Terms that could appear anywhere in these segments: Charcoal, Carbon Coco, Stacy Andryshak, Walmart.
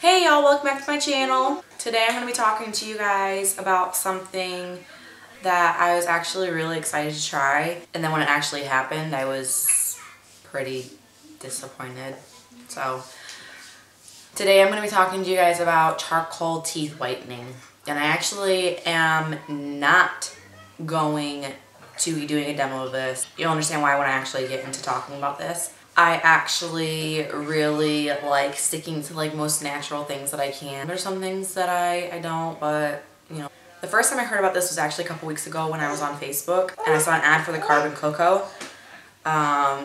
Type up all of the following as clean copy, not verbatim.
Hey y'all, welcome back to my channel. Today I'm going to be talking to you guys about something that I was actually really excited to try, and then when it actually happened I was pretty disappointed. So today I'm going to be talking to you guys about charcoal teeth whitening, and I actually am not going to be doing a demo of this. You'll understand why when I actually get into talking about this. I actually really like sticking to like most natural things that I can. There's some things that I don't, but you know. The first time I heard about this was actually a couple weeks ago when I was on Facebook and I saw an ad for the Carbon Coco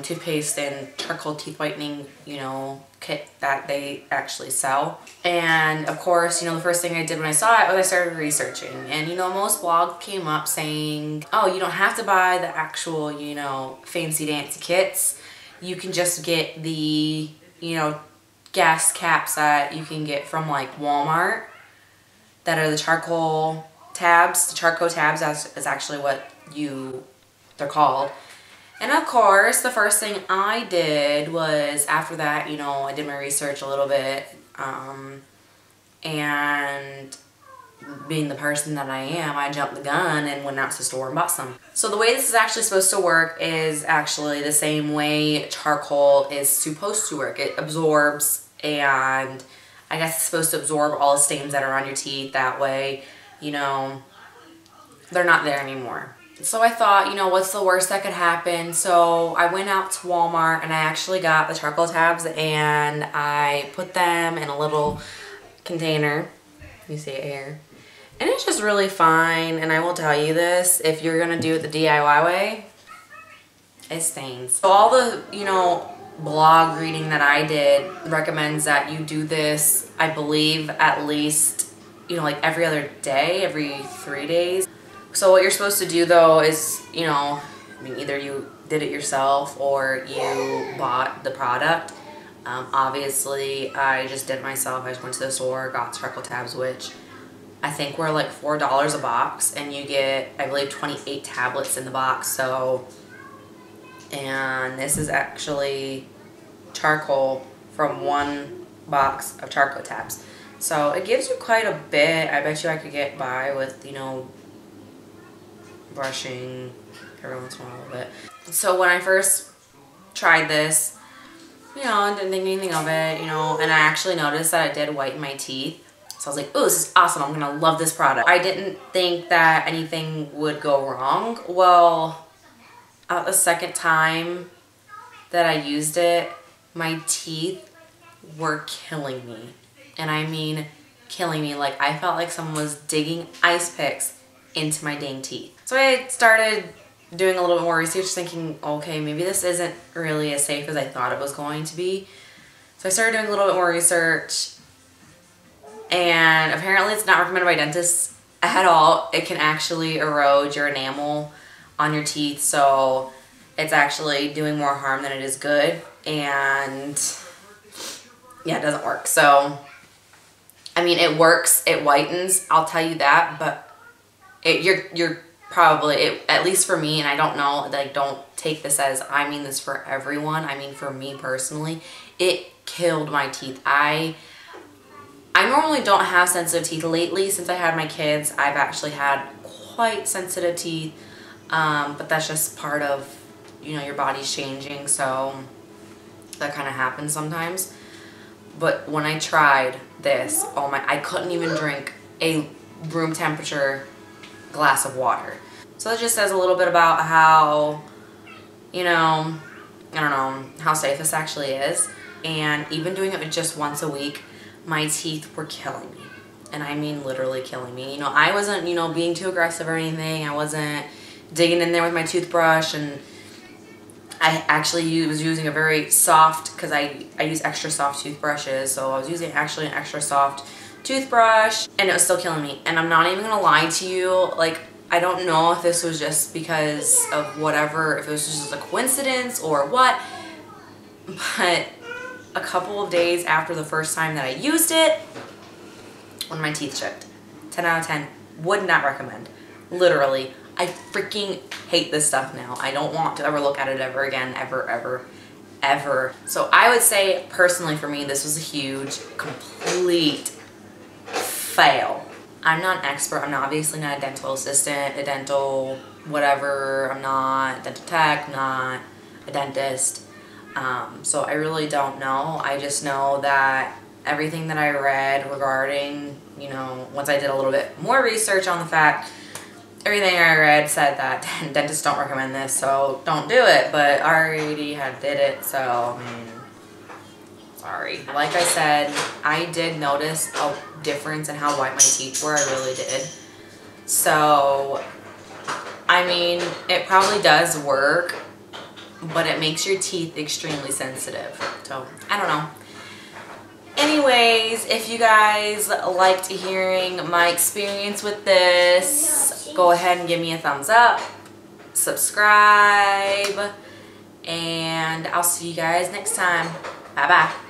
toothpaste and charcoal teeth whitening, you know, kit that they actually sell. And of course, you know, the first thing I did when I saw it was I started researching, and you know, most blogs came up saying, oh, you don't have to buy the actual, you know, fancy dancy kits. You can just get the, you know, gas caps that you can get from like Walmart that are the charcoal tabs. The charcoal tabs is actually what they're called. And of course, the first thing I did was, after that, you know, I did my research a little bit, and being the person that I am, I jumped the gun and went out to the store and bought some. So the way this is actually supposed to work is actually the same way charcoal is supposed to work. It absorbs, and I guess it's supposed to absorb all the stains that are on your teeth. That way, you know, they're not there anymore. So I thought, you know, what's the worst that could happen? So I went out to Walmart and I actually got the charcoal tabs, and I put them in a little container. You see it here. And it's just really fine, and I will tell you this, if you're gonna do it the DIY way, it stains. So all the, you know, blog reading that I did recommends that you do this, I believe, at least, you know, like every other day, every 3 days. So what you're supposed to do though is, you know, I mean, either you did it yourself or you bought the product. Obviously, I just did it myself. I just went to the store, got charcoal tabs, which I think were like $4 a box, and you get, I believe, 28 tablets in the box. So, and this is actually charcoal from one box of charcoal tabs. So it gives you quite a bit. I bet you I could get by with, you know, brushing every once in a while a little bit. So when I first tried this, you know, I didn't think anything of it, you know, and I actually noticed that I did whiten my teeth. So I was like, ooh, this is awesome. I'm gonna love this product. I didn't think that anything would go wrong. Well, the second time that I used it, my teeth were killing me. And I mean killing me. Like, I felt like someone was digging ice picks into my dang teeth. So I started doing a little bit more research, thinking, okay, maybe this isn't really as safe as I thought it was going to be. So I started doing a little bit more research, and apparently it's not recommended by dentists at all. It can actually erode your enamel on your teeth, so it's actually doing more harm than it is good, and yeah, it doesn't work. So, I mean, it works, it whitens, I'll tell you that, but you're probably, at least for me, and I don't know, like, don't take this as I mean this for everyone. I mean, for me personally, it killed my teeth. I normally don't have sensitive teeth. Lately, since I had my kids, I've actually had quite sensitive teeth, but that's just part of, you know, your body's changing, so that kind of happens sometimes. But when I tried this, oh my, I couldn't even drink a room temperature glass of water. So it just says a little bit about how, you know, I don't know how safe this actually is. And even doing it just once a week, my teeth were killing me. And I mean literally killing me. You know, I wasn't, you know, being too aggressive or anything. I wasn't digging in there with my toothbrush, and I actually was using a very soft, because I use extra soft toothbrushes, so I was using actually an extra soft toothbrush, and it was still killing me. And I'm not even gonna lie to you, like, I don't know if this was just because of whatever, if it was just a coincidence or what, but a couple of days after the first time that I used it, when my teeth chipped. 10 out of 10, would not recommend. Literally, I freaking hate this stuff now. I don't want to ever look at it ever again, ever, ever, ever. So I would say, personally for me, this was a huge, complete complete fail. I'm not an expert. I'm not, obviously not a dental assistant, a dental whatever. I'm not a dental tech, I'm not a dentist. So I really don't know. I just know that everything that I read regarding, you know, once I did a little bit more research on the fact, everything I read said that dentists don't recommend this, so don't do it. But I already had did it, so I mean, sorry. Like I said, I did notice a difference in how white my teeth were. I really did. So, I mean, it probably does work, but it makes your teeth extremely sensitive. So, I don't know. Anyways, if you guys liked hearing my experience with this, go ahead and give me a thumbs up, subscribe, and I'll see you guys next time. Bye-bye.